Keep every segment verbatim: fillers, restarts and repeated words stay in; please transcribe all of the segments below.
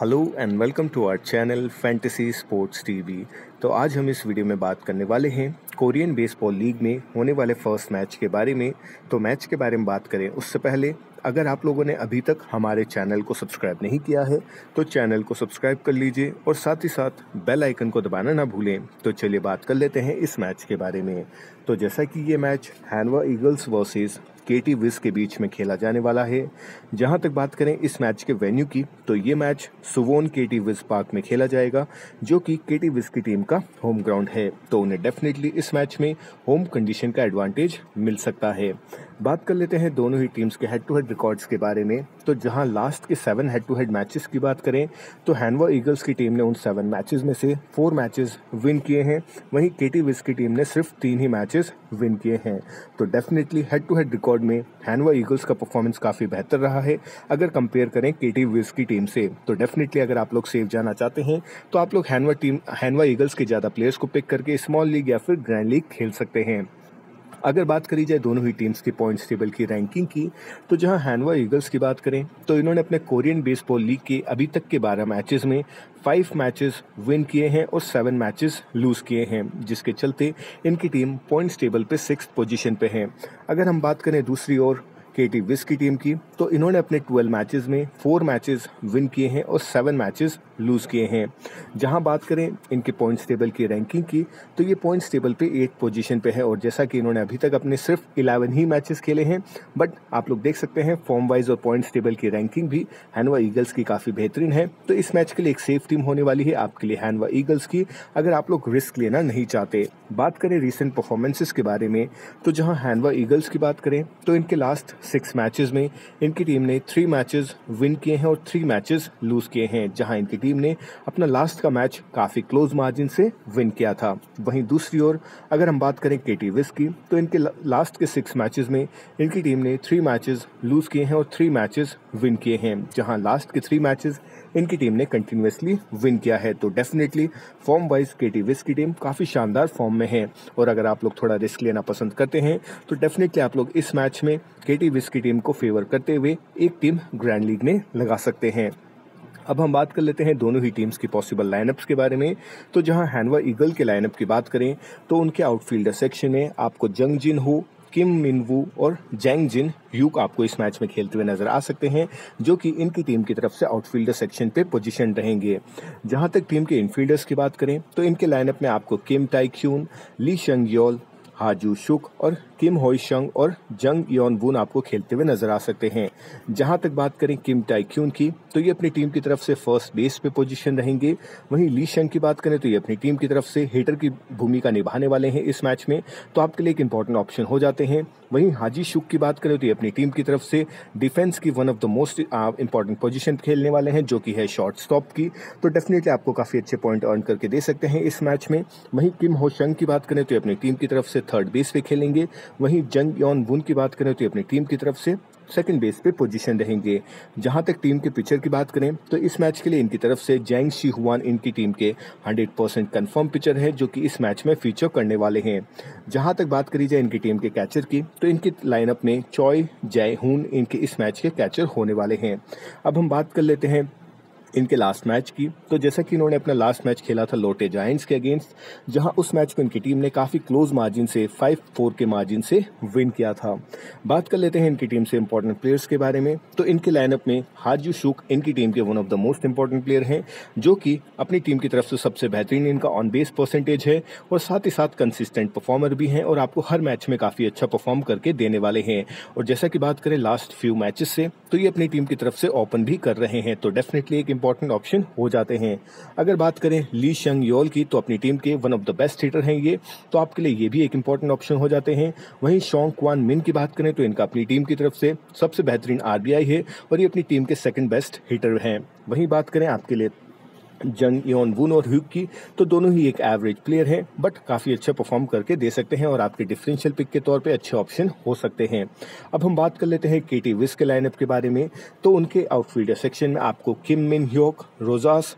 Hello and welcome to our channel fantasy sports TV. तो आज हम इस वीडियो में बात करने वाले हैं कोरियन बेसबॉल लीग में होने वाले फर्स्ट मैच के बारे में। तो मैच के बारे में बात करें उससे पहले अगर आप लोगों ने अभी तक हमारे चैनल को सब्सक्राइब नहीं किया है तो चैनल को सब्सक्राइब कर लीजिए और साथ ही साथ बेल आइकन को दबाना ना भूलें। तो चलिए बात कर लेते हैं इस मैच के बारे में। तो जैसा कि ये match Hanwha Eagles versus KT Wiz के बीच में खेला जाने वाला है। जहां तक बात करें इस मैच के वेन्यू की तो ये match Suwon KT Wiz Park में खेला जाएगा जो कि केटी विज की टीम का होम ग्राउंड है। तो उन्हें डेफिनेटली इस मैच में होम कंडीशन का एडवांटेज मिल सकता है। बात कर लेते हैं दोनों ही टीम्स के हेड टू हेड रिकॉर्ड्स के बारे में। तो जहां लास्ट के seven head to head matches की बात करें तो हैनवा ईगल्स की टीम ने उन सेवन मैचेस में से फोर मैचेस विन किए हैं, वहीं केटी विज की टीम ने सिर्फ तीन ही मैचेस विन किए हैं। तो definitely head to head record में हैनवा ईगल्स का परफॉर्मेंस काफ़ी बेहतर रहा है अगर कंपेयर करें केटी विज की टीम से। तो डेफिनेटली अगर आप लोग सेफ जाना चाहते हैं तो आप लोग हैनवा टीम हैनवा ईगल्स के ज़्यादा प्लेयर्स को पिक करके स्मॉल लीग या फिर ग्रैंड लीग खेल सकते हैं। अगर बात करी जाए दोनों ही टीम्स की पॉइंट्स टेबल की रैंकिंग की तो जहां हैनवा ईगल्स की बात करें तो इन्होंने अपने कोरियन बेसबॉल लीग के अभी तक के बारह मैचेस में फाइव मैचेस विन किए हैं और सेवन मैचेस लूज़ किए हैं, जिसके चलते इनकी टीम पॉइंट्स टेबल पे सिक्स्थ पोजीशन पे है। अगर हम बात करें दूसरी ओर केटी विज की टीम की तो इन्होंने अपने ट्वेल्व मैचेस में फोर मैचेस विन किए हैं और सेवन मैचेस लूज़ किए हैं। जहां बात करें इनके पॉइंट्स टेबल की रैंकिंग की तो ये पॉइंट्स टेबल पे एट पोजीशन पे है और जैसा कि इन्होंने अभी तक अपने सिर्फ इलेवन ही मैचेस खेले हैं, बट आप लोग देख सकते हैं फॉर्म वाइज और पॉइंट्स टेबल की रैंकिंग भी हैनवा ईगल्स की काफ़ी बेहतरीन है। तो इस मैच के लिए एक सेफ टीम होने वाली है आपके लिए हैनवा ईगल्स की, अगर आप लोग रिस्क लेना नहीं चाहते। बात करें रिसेंट परफॉर्मेंसेस के बारे में तो जहाँ हैनवा ईगल्स की बात करें तो इनके लास्ट सिक्स मैचेस में इनकी टीम ने थ्री मैचेस विन किए हैं और थ्री मैचेस लूज़ किए हैं, जहां इनकी टीम ने अपना लास्ट का मैच काफ़ी क्लोज मार्जिन से विन किया था। वहीं दूसरी ओर अगर हम बात करें केटी विज की तो इनके लास्ट के सिक्स मैचेस में इनकी टीम ने थ्री मैचेस लूज़ किए हैं और थ्री मैचेस विन किए हैं, जहां लास्ट के थ्री मैचेस इनकी टीम ने कंटिन्यूसली विन किया है। तो definitely form wise KT Wiz की टीम काफ़ी शानदार फॉर्म में है और अगर आप लोग थोड़ा रिस्क लेना पसंद करते हैं तो डेफिनेटली आप लोग इस मैच में केटी विज की टीम को फेवर करते हुए एक टीम ग्रैंड लीग में लगा सकते हैं। अब हम बात कर लेते हैं दोनों ही टीम्स की पॉसिबल लाइनअप्स के बारे में। तो जहां हैनवा ईगल के लाइनअप की बात करें तो उनके आउटफील्डर सेक्शन में आपको जंग जिन-हू, किम मिन-वू और जैंग जिन यूक आपको इस मैच में खेलते हुए नजर आ सकते हैं, जो कि इनकी टीम की तरफ से आउटफील्डर सेक्शन पे पोजीशन रहेंगे। जहां तक टीम के इनफील्डर्स की बात करें तो इनके लाइनअप में आपको किम ताए-ग्युन, ली संग-येल, हा जू-सोक और किम होई-सोंग और जंग योन-वोन आपको खेलते हुए नजर आ सकते हैं। जहां तक बात करें किम ताए-ग्युन की तो ये अपनी टीम की तरफ से फर्स्ट बेस पे पोजीशन रहेंगे। वहीं ली संग की बात करें तो ये अपनी टीम की तरफ से हिटर की भूमिका निभाने वाले हैं इस मैच में, तो आपके लिए एक इंपॉर्टेंट ऑप्शन हो जाते हैं। वहीं हा जी-सोक की बात करें तो ये अपनी टीम की तरफ से डिफेंस की one of the most important position खेलने वाले हैं, जो कि है शॉर्ट स्टॉप की। तो डेफिनेटली आपको काफ़ी अच्छे पॉइंट अर्न करके दे सकते हैं इस मैच में। वहीं किम हो-सोंग की बात करें तो ये अपनी टीम की तरफ से थर्ड बेस पे खेलेंगे। वहीं जंग योन-वोन की बात करें तो ये अपनी टीम की तरफ से सेकंड बेस पे पोजीशन रहेंगे। जहां तक टीम के पिचर की बात करें तो इस मैच के लिए इनकी तरफ से जैंग सी-हवान इनकी टीम के हंड्रेड परसेंट कंफर्म पिचर है, जो कि इस मैच में फीचर करने वाले हैं। जहां तक बात करी जाए इनकी टीम के कैचर की तो इनकी लाइनअप में चोय जे-होन इनके इस मैच के कैचर होने वाले हैं। अब हम बात कर लेते हैं इनके लास्ट मैच की। तो जैसा कि इन्होंने अपना लास्ट मैच खेला था लोटे जायंट्स के अगेंस्ट, जहां उस मैच को इनकी टीम ने काफ़ी क्लोज मार्जिन से फाइव फोर के मार्जिन से विन किया था। बात कर लेते हैं इनकी टीम से इंपॉर्टेंट प्लेयर्स के बारे में। तो इनके लाइनअप में हा जू-सोक इनकी टीम के one of the most important player हैं, जो कि अपनी टीम की तरफ से सबसे बेहतरीन इनका ऑन बेस परसेंटेज है और साथ ही साथ कंसिस्टेंट परफॉर्मर भी हैं और आपको हर मैच में काफ़ी अच्छा परफॉर्म करके देने वाले हैं। और जैसा कि बात करें लास्ट फ्यू मैचेस से तो ये अपनी टीम की तरफ से ओपन भी कर रहे हैं, तो डेफिनेटली एक इंपॉर्टेंट ऑप्शन हो जाते हैं। अगर बात करें ली संग-येल की तो अपनी टीम के one of the best hitter हैं ये, तो आपके लिए ये भी एक इंपॉर्टेंट ऑप्शन हो जाते हैं। वहीं सॉन्ग क्वांग-मिन की बात करें तो इनका अपनी टीम की तरफ से सबसे बेहतरीन आरबीआई है और ये अपनी टीम के सेकंड बेस्ट हिटर हैं। वहीं बात करें आपके लिए जंग योन-वोन और ह्यूक की तो दोनों ही एक एवरेज प्लेयर हैं, बट काफ़ी अच्छा परफॉर्म करके दे सकते हैं और आपके डिफरेंशियल पिक के तौर पे अच्छे ऑप्शन हो सकते हैं। अब हम बात कर लेते हैं केटी विज के लाइनअप के बारे में। तो उनके आउटफील्डर सेक्शन में आपको किम मिन-ह्युक, रोजास,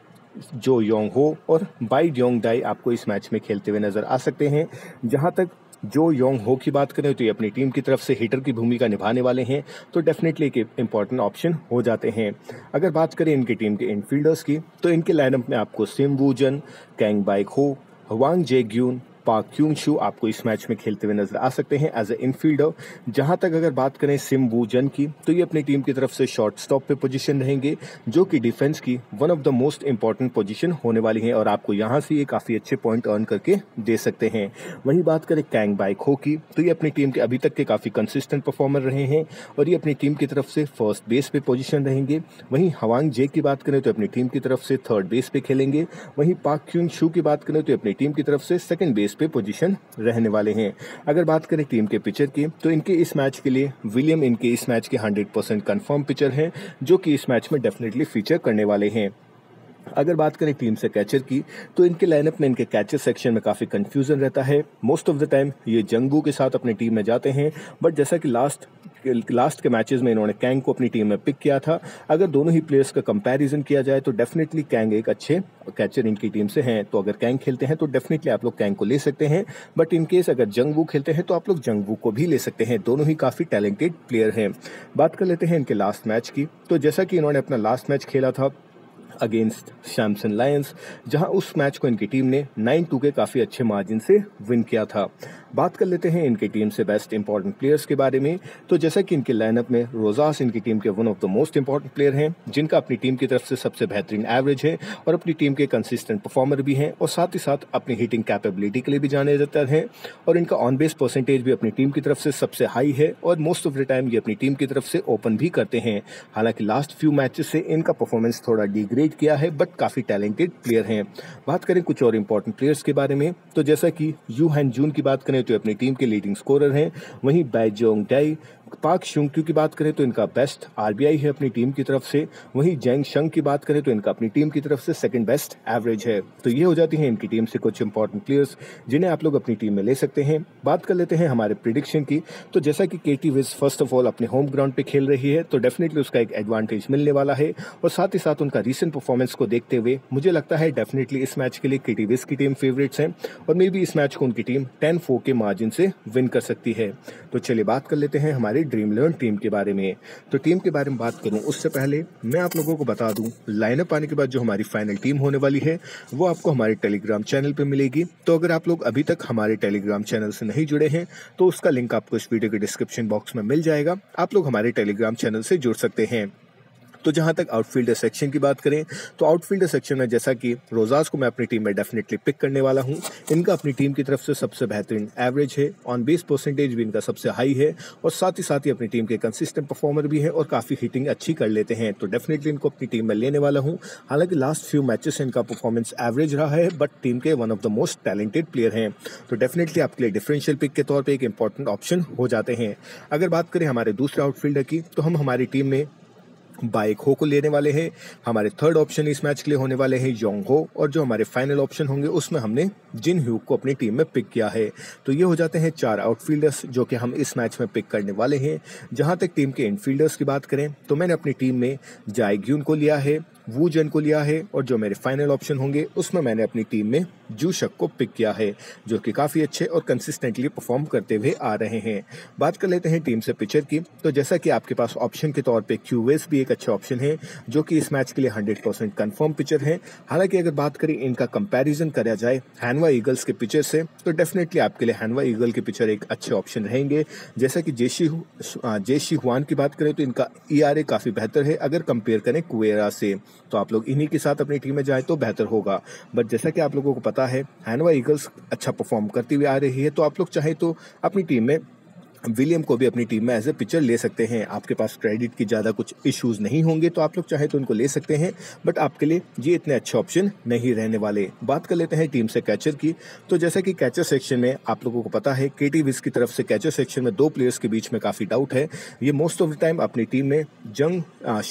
जो योंग-हो और बाई डोंग दाई आपको इस मैच में खेलते हुए नजर आ सकते हैं। जहां तक जो योंग-हो की बात करें तो ये अपनी टीम की तरफ से हिटर की भूमिका निभाने वाले हैं, तो डेफिनेटली एक इम्पॉर्टेंट ऑप्शन हो जाते हैं। अगर बात करें इनकी टीम के इनफील्डर्स की तो इनके लाइनअप में आपको सिम वूजन, कैंग बाएक-हो, ह्वांग जे-ग्युन, पार्क क्यूंगशू आपको इस मैच में खेलते हुए नजर आ सकते हैं एज ए इनफील्डर। जहां तक अगर बात करें सिम वूजन की तो ये अपनी टीम की तरफ से शॉर्ट स्टॉप पे पोजीशन रहेंगे, जो कि डिफेंस की one of the most important position होने वाली है और आपको यहां से ये काफ़ी अच्छे पॉइंट अर्न करके दे सकते हैं। वहीं बात करें कैंग बाएक-हो की तो ये अपनी टीम के अभी तक के काफ़ी कंसिस्टेंट परफॉर्मर रहे हैं और ये अपनी टीम की तरफ से फर्स्ट बेस पे पोजीशन रहेंगे। वहीं ह्वांग जे की बात करें तो अपनी टीम की तरफ से थर्ड बेस पे खेलेंगे। वहीं पार्क क्यूंगशू की बात करें तो अपनी टीम की तरफ से सेकेंड बेस पे पोजीशन रहने वाले हैं। अगर बात करें टीम के पिचर की तो इनके इस मैच के लिए विलियम इनके इस मैच के हंड्रेड परसेंट कंफर्म पिचर हैं, जो कि इस मैच में डेफिनेटली फीचर करने वाले हैं। अगर बात करें टीम से कैचर की तो इनके लाइनअप में इनके कैचर सेक्शन में काफ़ी कंफ्यूजन रहता है। मोस्ट ऑफ द टाइम ये जंग वू के साथ अपनी टीम में जाते हैं, बट जैसा कि लास्ट लास्ट के मैचेस में इन्होंने कैंग को अपनी टीम में पिक किया था, अगर दोनों ही प्लेयर्स का कंपैरिजन किया जाए तो डेफिनेटली कैंग एक अच्छे कैचर इनकी टीम से हैं। तो अगर कैंग खेलते हैं तो डेफिनेटली आप लोग कैंग को ले सकते हैं, बट इनकेस अगर जंग वू खेलते हैं तो आप लोग जंग वू को भी ले सकते हैं। दोनों ही काफ़ी टैलेंटेड प्लेयर हैं। बात कर लेते हैं इनके लास्ट मैच की तो जैसा कि इन्होंने अपना लास्ट मैच खेला था अगेंस्ट सैमसंग लायंस, जहां उस मैच को इनकी टीम ने नाइन टू के काफ़ी अच्छे मार्जिन से विन किया था। बात कर लेते हैं इनकी टीम से बेस्ट इंपॉर्टेंट प्लेयर्स के बारे में तो जैसा कि इनके लाइनअप में रोजास इनकी टीम के one of the most important player हैं, जिनका अपनी टीम की तरफ से सबसे बेहतरीन एवरेज है और अपनी टीम के कंसिस्टेंट परफॉर्मर भी हैं और साथ ही साथ अपनी हिटिंग कैपेबिलिटी के लिए भी जाने जाते हैं और इनका ऑन बेस परसेंटेज भी अपनी टीम की तरफ से सबसे हाई है और मोस्ट ऑफ द टाइम ये अपनी टीम की तरफ से ओपन भी करते हैं। हालांकि लास्ट फ्यू मैचेस से इनका परफॉर्मेंस थोड़ा डिग्रेड किया है, बट काफ़ी टैलेंटेड प्लेयर हैं। बात करें कुछ और इंपॉर्टेंट प्लेयर्स के बारे में तो जैसा कि यू हैन-जून की बात करें तो अपनी टीम के लीडिंग स्कोरर हैं। वहीं Bae Jong die, Park Sung की बात करें तो इनका बेस्ट आरबीआई है अपनी टीम की तरफ से। वहीं जैंग शंग की बात करें तो इनका अपनी टीम की तरफ से सेकंड बेस्ट एवरेज है। तो ये हो जाती हैं इनकी टीम से कुछ इंपॉर्टेंट प्लेयर्स जिन्हें आप लोग अपनी टीम में ले सकते हैं। बात कर लेते हैं हमारे प्रिडिक्शन की तो जैसा कि KT Wiz first of all अपने होम ग्राउंड पे खेल रही है तो डेफिनेटली उसका एक एडवांटेज मिलने वाला है और साथ ही साथ उनका रिसेंट परफॉर्मेंस को देखते हुए मुझे लगता है डेफिनेटली इस मैच के लिए केटी विज की टीम फेवरेट्स हैं और मे बी इस मैच को उनकी टीम टेन फोर के मार्जिन से विन कर सकती है। तो चलिए बात कर लेते हैं हमारे ड्रीम इलेवन टीम के बारे में। तो टीम के बारे में बात करूं उससे पहले मैं आप लोगों को बता दूं लाइनअप आने के बाद जो हमारी फाइनल टीम होने वाली है वो आपको हमारे टेलीग्राम चैनल पे मिलेगी। तो अगर आप लोग अभी तक हमारे टेलीग्राम चैनल से नहीं जुड़े हैं तो उसका लिंक आपको इस वीडियो के डिस्क्रिप्शन बॉक्स में मिल जाएगा, आप लोग हमारे टेलीग्राम चैनल से जुड़ सकते हैं। तो जहाँ तक आउटफील्डर सेक्शन की बात करें तो आउटफील्डर सेक्शन में जैसा कि रोजास को मैं अपनी टीम में डेफिनेटली पिक करने वाला हूँ। इनका अपनी टीम की तरफ से सबसे बेहतरीन एवरेज है, ऑन बेस परसेंटेज भी इनका सबसे हाई है और साथ ही साथ ही अपनी टीम के कंसिस्टेंट परफॉर्मर भी हैं और काफ़ी हिटिंग अच्छी कर लेते हैं। तो डेफिनेटली इनको अपनी टीम में लेने वाला हूँ। हालांकि लास्ट फ्यू मैचेस से इनका परफॉर्मेंस एवरेज रहा है, बट टीम के one of the most talented player हैं तो डेफिनेटली आपके लिए डिफरेंशियल पिक के तौर पर एक इंपॉर्टेंट ऑप्शन हो जाते हैं। अगर बात करें हमारे दूसरे आउटफील्डर की तो हम हमारी टीम में बाएक-हो को लेने वाले हैं। हमारे थर्ड ऑप्शन इस मैच के लिए होने वाले हैं योंग-हो और जो हमारे फाइनल ऑप्शन होंगे उसमें हमने जिन-ह्यूक को अपनी टीम में पिक किया है। तो ये हो जाते हैं चार आउटफील्डर्स जो कि हम इस मैच में पिक करने वाले हैं। जहाँ तक टीम के इनफील्डर्स की बात करें तो मैंने अपनी टीम में जाएग्यून को लिया है, वूजन को लिया है और जो मेरे फाइनल ऑप्शन होंगे उसमें मैंने अपनी टीम में जूशक को पिक किया है, जो कि काफ़ी अच्छे और कंसिस्टेंटली परफॉर्म करते हुए आ रहे हैं। बात कर लेते हैं टीम से पिचर की तो जैसा कि आपके पास ऑप्शन के तौर पे क्यूवेस भी एक अच्छा ऑप्शन है, जो कि इस मैच के लिए हंड्रेड परसेंट कन्फर्म पिचर है। हालांकि अगर बात करें इनका कंपेरिजन करा जाए हैनवा ईगल्स के पिचर से तो डेफिनेटली आपके लिए हैनवा ईगल के पिचर एक अच्छे ऑप्शन रहेंगे। जैसा कि जेसी जे सी-ह्वान की बात करें तो इनका ई आर ए काफ़ी बेहतर है अगर कंपेयर करें कुएरा से, तो आप लोग इन्हीं के साथ अपनी टीम में जाएं तो बेहतर होगा। बट जैसा कि आप लोगों को पता है हैनवा ईगल्स अच्छा परफॉर्म करती हुई आ रही है तो आप लोग चाहे तो अपनी टीम में विलियम को भी अपनी टीम में एज ए पिचर ले सकते हैं। आपके पास क्रेडिट की ज़्यादा कुछ इश्यूज़ नहीं होंगे तो आप लोग चाहे तो उनको ले सकते हैं, बट आपके लिए ये इतने अच्छे ऑप्शन नहीं रहने वाले। बात कर लेते हैं टीम से कैचर की तो जैसा कि कैचर सेक्शन में आप लोगों को पता है केटी विज की तरफ से कैचर सेक्शन में दो प्लेयर्स के बीच में काफ़ी डाउट है। ये मोस्ट ऑफ द टाइम अपनी टीम में जंग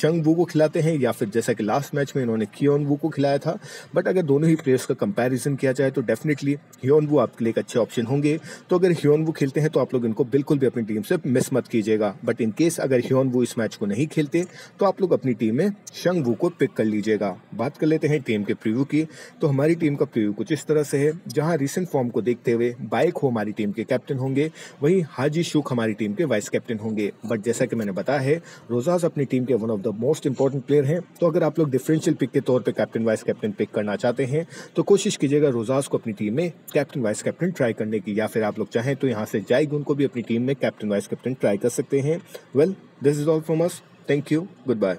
शंग वू को खिलाते हैं या फिर जैसा कि लास्ट मैच में इन्होंने हियोन वू को खिलाया था, बट अगर दोनों ही प्लेयर्स का कंपेरिजन किया जाए तो डेफिनेटली हियोन वू आपके लिए एक अच्छे ऑप्शन होंगे। तो अगर हियोन वू खेलते हैं तो आप लोग इनको बिल्कुल बिल्कुल भी अपनी टीम से मिस मत कीजिएगा। बट इन केस अगर ह्योन वू इस मैच को नहीं खेलते तो आप लोग अपनी टीम में शंग वू को पिक कर लीजिएगा। बात कर लेते हैं टीम के प्रीव्यू की, तो हमारी टीम का प्रीव्यू कुछ इस तरह से है, जहां रिसेंट फॉर्म को देखते हुए बाइक हो हमारी टीम के कैप्टन होंगे, वहीं हा जी-सॉक हमारी टीम के वाइस कैप्टन होंगे। बट जैसा कि मैंने बताया है, रोजास अपनी टीम के one of the most important player हैं, तो अगर आप लोग डिफरेंशियल पिक के तौर पर कैप्टन वाइस कैप्टन पिक करना चाहते हैं तो कोशिश कीजिएगा रोजास को अपनी टीम में कैप्टन वाइस कैप्टन ट्राई करने की, या फिर आप लोग चाहें तो यहाँ से जाएगुन को भी अपनी टीम में कैप्टन वाइस कैप्टन ट्राई कर सकते हैं। Well this is all from us, thank you, good bye.